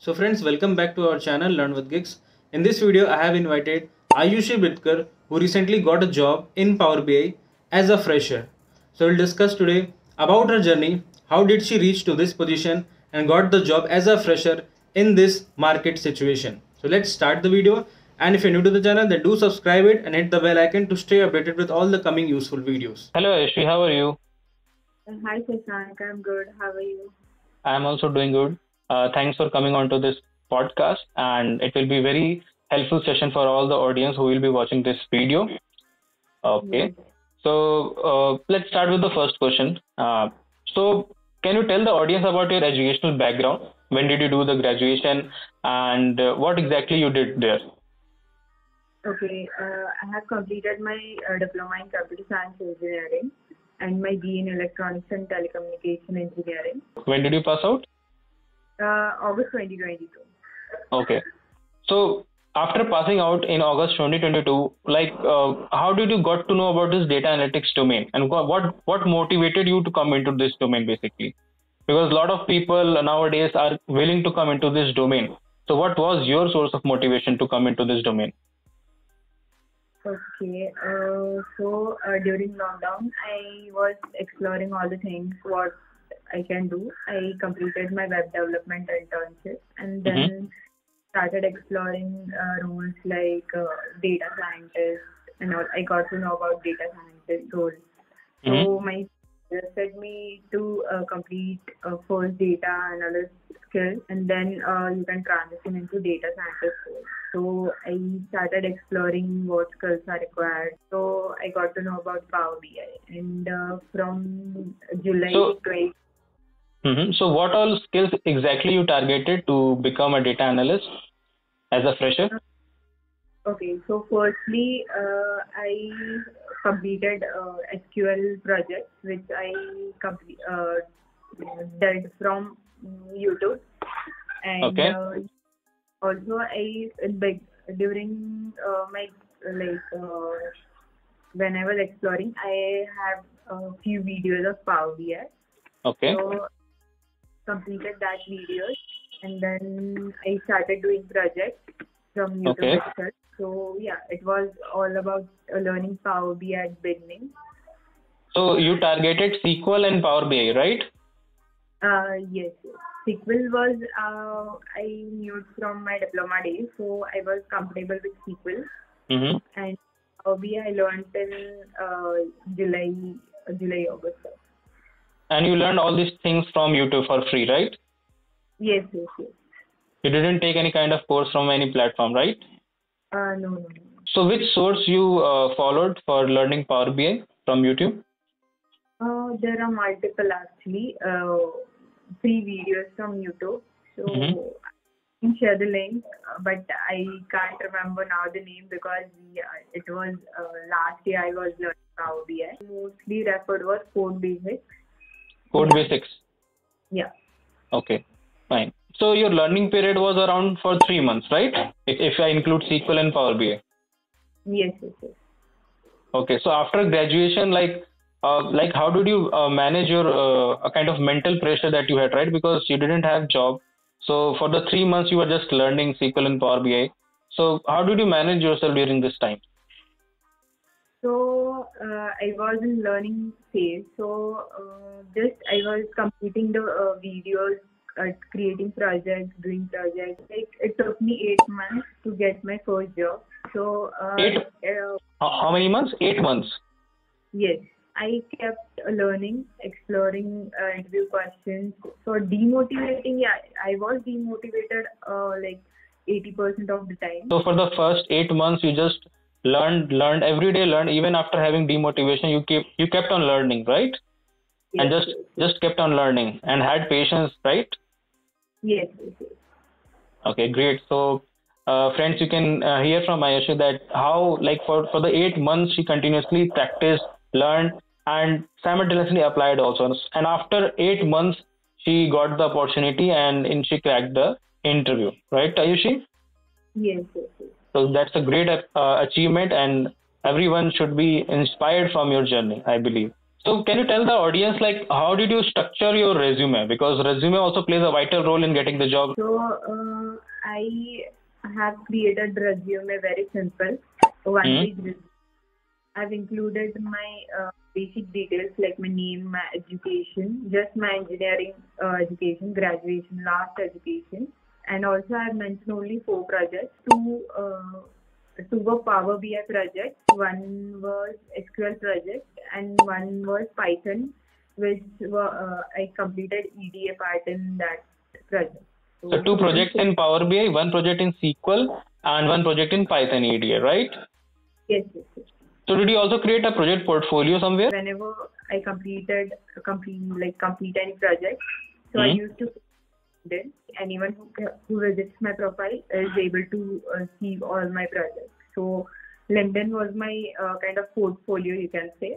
So friends, welcome back to our channel Learn with Gigs. In this video, I have invited Ayushi Bidkar, who recently got a job in Power BI as a fresher. So we'll discuss today about her journey, how did she reach to this position and got the job as a fresher in this market situation. So let's start the video, and if you're new to the channel, then do subscribe it and hit the bell icon to stay updated with all the coming useful videos. Hello Ayushi, how are you? Hi Shashank, I'm good. How are you? I'm also doing good. Thanks for coming on to this podcast, and it will be very helpful session for all the audience who will be watching this video. Okay, so let's start with the first question. So can you tell the audience about your educational background? When did you do the graduation and what exactly you did there? Okay, I have completed my diploma in computer science engineering and my BE in electronics and telecommunication engineering. When did you pass out? August 2022. Okay. So after passing out in August 2022, how did you got to know about this data analytics domain, and what motivated you to come into this domain basically? Because a lot of people nowadays are willing to come into this domain. So what was your source of motivation to come into this domain? Okay, so during lockdown, I was exploring all the things what I can do. I completed my web development internship and then started exploring roles like data scientist, and all. I got to know about data scientist roles. So my sister said me to complete first data analyst skill, and then you can transition into data scientist role. So I started exploring what skills are required. So I got to know about Power BI, and from July 20. So what all skills exactly you targeted to become a data analyst as a fresher? Okay, so firstly, I completed SQL project, which I did from YouTube. And okay. Also, during when I was exploring, I have a few videos of Power BI. Okay. So, completed that video, and then I started doing projects from YouTube itself. So yeah, it was all about learning Power BI at beginning. So you targeted SQL and Power BI, right? Yes. SQL was I knew from my diploma days, so I was comfortable with SQL. And Power BI I learned in July, August. And you learned all these things from YouTube for free, right? Yes, yes, yes. You didn't take any kind of course from any platform, right? No. So which source you followed for learning Power BI from YouTube? There are multiple actually. Free videos from YouTube. So I can share the link, but I can't remember now the name because it was last year I was learning Power BI. Mostly referred was Code Basics. Code Basics. Yeah. Okay, fine. So your learning period was around for 3 months, right? If I include SQL and Power BI. Yes, yes, yes. Okay. So after graduation, how did you manage your a kind of mental pressure that you had, right? Because you didn't have job. So for the 3 months, you were just learning SQL and Power BI. So how did you manage yourself during this time? So I was in learning phase, so I was completing the videos, creating projects, doing projects. It took me 8 months to get my first job. So how many months? 8 months. Yes, I kept learning, exploring interview questions. So demotivating, yeah, I was demotivated 80% of the time. So for the first 8 months, you just learned every day, even after having demotivation, you kept on learning, right? Yes, and just kept on learning and had patience, right? Yes, yes, yes. Okay, great. So friends, you can hear from Ayushi that how for the 8 months she continuously practiced, learned and simultaneously applied also, and after 8 months she got the opportunity and she cracked the interview, right Ayushi? Yes, yes, yes. So that's a great achievement, and everyone should be inspired from your journey, I believe. So can you tell the audience, like, how did you structure your resume? Because resume also plays a vital role in getting the job. So I have created resume very simple. I've included my basic details like my name, my education, just my engineering education, graduation, last education. And also I've mentioned only 4 projects. Two were Power BI projects, one was SQL project, and one was Python, which were, I completed EDA part in that project. So 2 projects in Power BI, 1 project in SQL, and 1 project in Python EDA, right? Yes, yes, yes. So did you also create a project portfolio somewhere? Whenever I complete any project, so I used to. Then anyone who visits my profile is able to see all my projects. So LinkedIn was my kind of portfolio, you can say.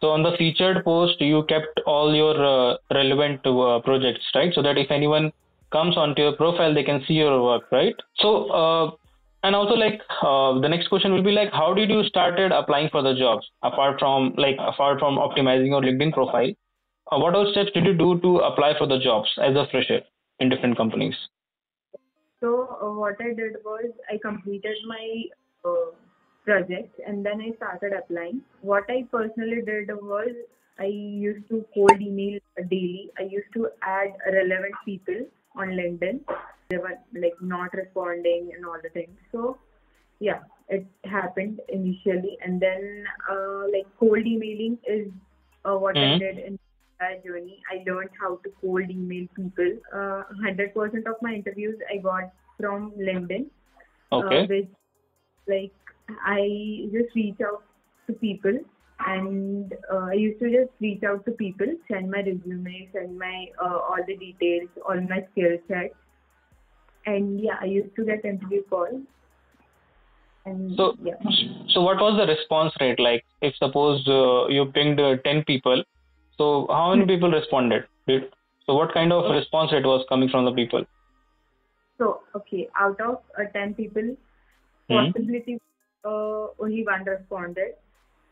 So on the featured post, you kept all your relevant projects, right? So that if anyone comes onto your profile, they can see your work, right? So and also like the next question will be like, how did you started applying for the jobs apart from optimizing your LinkedIn profile? What all steps did you do to apply for the jobs as a fresher in different companies? So what I did was I completed my project and then I started applying. What I personally did was I used to cold email daily. I used to add relevant people on LinkedIn. They were like not responding and all the things. So yeah, it happened initially. And then like cold emailing is what I did in journey. I learned how to cold email people. 100% of my interviews I got from LinkedIn. Okay. Which, like, I just reach out to people and I used to just reach out to people, send my resume, send my all the details, all my skill sets, and yeah, I used to get interview calls. And so, yeah. So what was the response rate like? If suppose you pinged 10 people. So how many people responded? So what kind of response rate was coming from the people? So, okay, out of 10 people, possibility only 1 responded.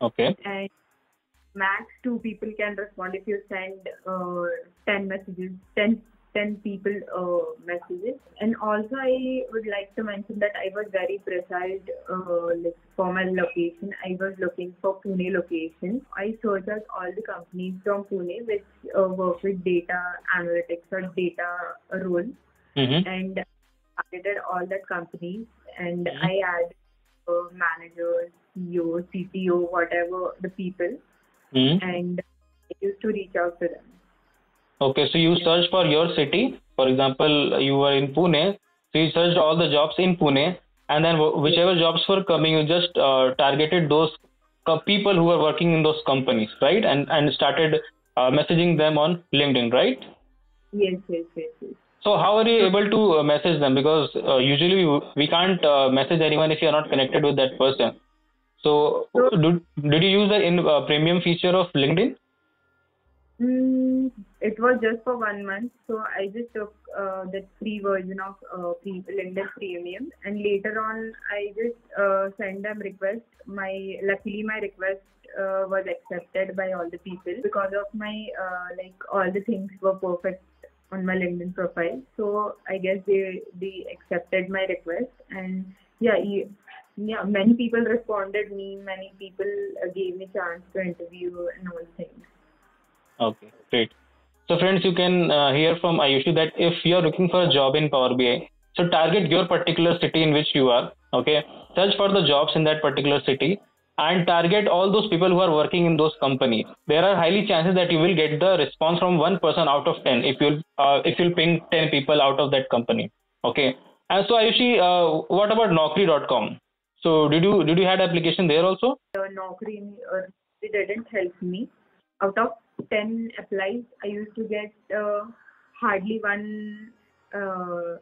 Okay. And max 2 people can respond if you send 10 people messages. And also I would like to mention that I was very precise for my location. I was looking for Pune location. I searched out all the companies from Pune which work with data analytics or data role, and targeted all that companies, and I added managers, CEO, CTO, whatever the people, and I used to reach out to them. Okay, so you searched for your city. For example, you were in Pune, so you searched all the jobs in Pune, and then whichever jobs were coming, you just targeted those people who were working in those companies, right? And started messaging them on LinkedIn, right? Yes, yes, yes, yes. So how are you able to message them? Because usually we can't message anyone if you are not connected with that person. So did you use the premium feature of LinkedIn? It was just for 1 month, so I just took the free version of LinkedIn Premium, and later on I just sent them request. Luckily my request was accepted by all the people because of my all the things were perfect on my LinkedIn profile. So I guess they accepted my request, and yeah, many people responded me. Many people gave me chance to interview and all things. Okay, great. So friends, you can hear from Ayushi that if you're looking for a job in Power BI, so target your particular city in which you are, okay? Search for the jobs in that particular city and target all those people who are working in those companies. There are highly chances that you will get the response from 1 person out of 10 if you'll ping 10 people out of that company, okay? And so Ayushi, what about Naukri.com? So did you have application there also? Naukri didn't help me. Out of 10 applies, I used to get hardly 1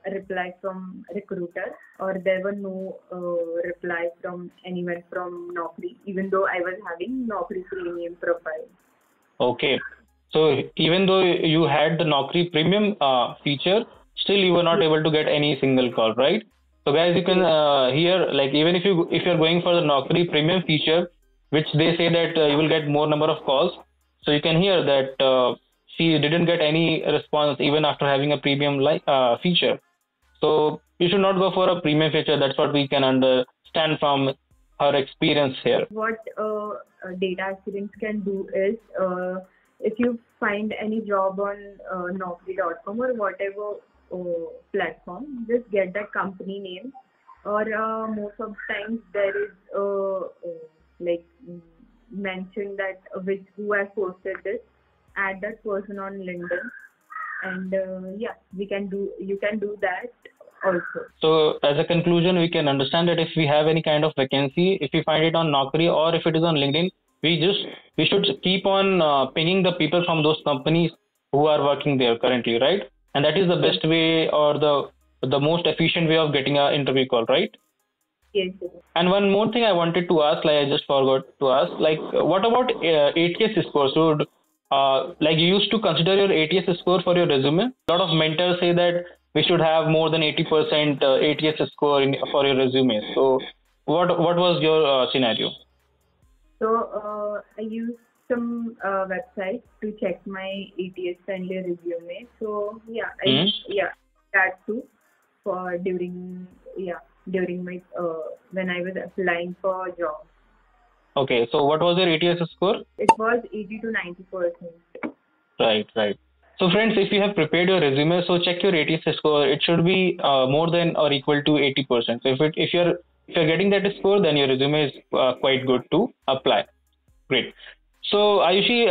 reply from recruiter, or there were no reply from anyone from Naukri, even though I was having Naukri Premium profile. Okay, so even though you had the Naukri Premium feature, still you were not able to get any single call, right? So guys, you can hear, like, even if you're going for the Naukri Premium feature, which they say that you will get more number of calls. So you can hear that she didn't get any response even after having a premium feature. So you should not go for a premium feature. That's what we can understand from her experience here. What data experience can do is, if you find any job on Naukri.com or whatever platform, just get that company name, or most of the times there is like mentioned that who has posted this, add that person on LinkedIn, and yeah, you can do that also. So as a conclusion, we can understand that if we have any kind of vacancy, if we find it on Naukri or if it is on LinkedIn, we should keep on pinging the people from those companies who are working there currently, right? And that is the best way, or the most efficient way of getting an interview call, right? Yes. And one more thing I wanted to ask, like I just forgot to ask, like what about ATS score? So like you used to consider your ATS score for your resume? A lot of mentors say that we should have more than 80% ATS score for your resume. So what was your scenario? So I used some website to check my ATS-friendly resume. So yeah, that too for during my when I was applying for jobs. Okay, so what was your ATS score? It was 80 to 90%. Right, right. So friends, if you have prepared your resume, so check your ATS score. It should be more than or equal to 80%. So if you're getting that score, then your resume is quite good to apply. Great. So Ayushi,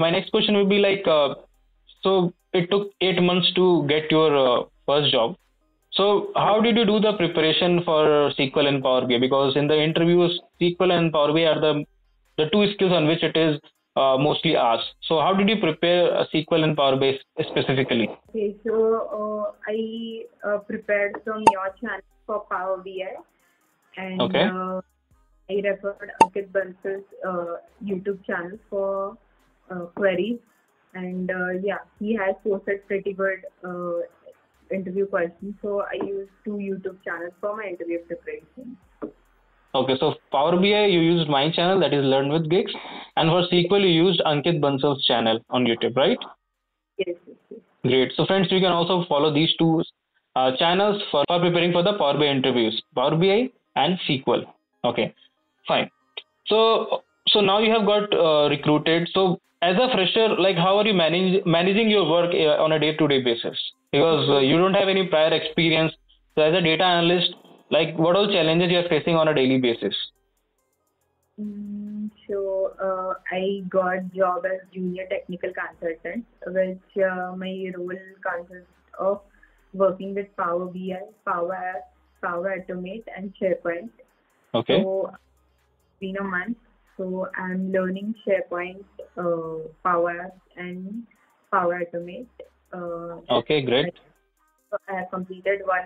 my next question would be like, so it took 8 months to get your first job. So how did you do the preparation for SQL and Power BI? Because in the interviews, SQL and Power BI are the two skills on which it is mostly asked. So how did you prepare SQL and Power BI specifically? Okay, so I prepared from your channel for Power BI. And okay. I referred Ankit Bansal's YouTube channel for queries, and yeah, he has posted pretty good interview questions. So I used 2 YouTube channels for my interview preparation. Okay, so Power BI you used my channel, that is Learn with Gigs, and for SQL you used Ankit Bansal's channel on YouTube, right? Yes, yes, yes. Great. So friends, you can also follow these 2 channels for preparing for the Power BI interviews. Power BI and SQL. Okay, fine. So now you have got recruited. So as a fresher, like how are you managing your work on a day-to-day basis? Because you don't have any prior experience. So as a data analyst, like what all challenges you are facing on a daily basis? So I got job as junior technical consultant, which my role consists of working with Power BI, Power Apps, Power Automate and SharePoint. Okay. So it's been a month, so I'm learning SharePoint, Power Apps and Power Automate. Okay, great. So I have completed 1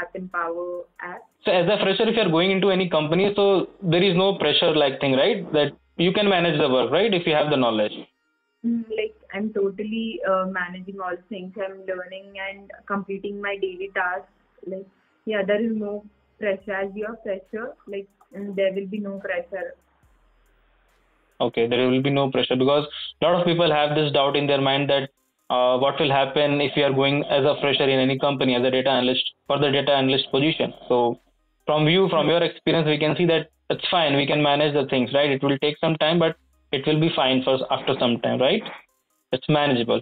app in Power Apps. So as a fresher, if you're going into any company, so there is no pressure like thing, right? That you can manage the work, right? If you have the knowledge. Like I'm totally managing all things. I'm learning and completing my daily tasks. Like, yeah, there is no pressure. As you are fresher, like there will be no pressure. Okay, there will be no pressure, because a lot of people have this doubt in their mind that what will happen if you are going as a fresher in any company as a data analyst for the data analyst position. So from your experience, we can see that it's fine. We can manage the things, right? It will take some time, but it will be fine after some time, right? It's manageable.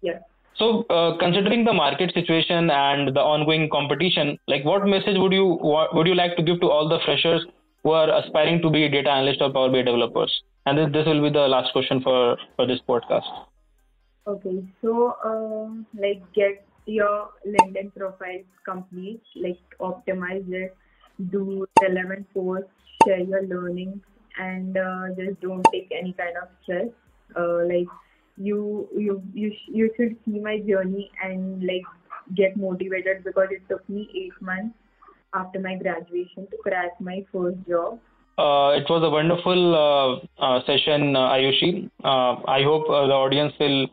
Yeah. So considering the market situation and the ongoing competition, like what message would you like to give to all the freshers who are aspiring to be data analysts or Power BI developers? And this will be the last question for this podcast. Okay, so like get your LinkedIn profile complete, like optimize it, do relevant posts, share your learnings, and just don't take any kind of stress. Like you should see my journey and like get motivated, because it took me 8 months after my graduation to crack my first job. It was a wonderful session, Ayushi. I hope the audience will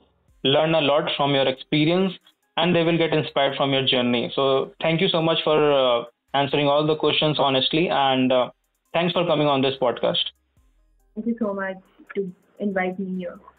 learn a lot from your experience and they will get inspired from your journey. So thank you so much for answering all the questions honestly, and Thanks for coming on this podcast. Thank you so much to invite me here.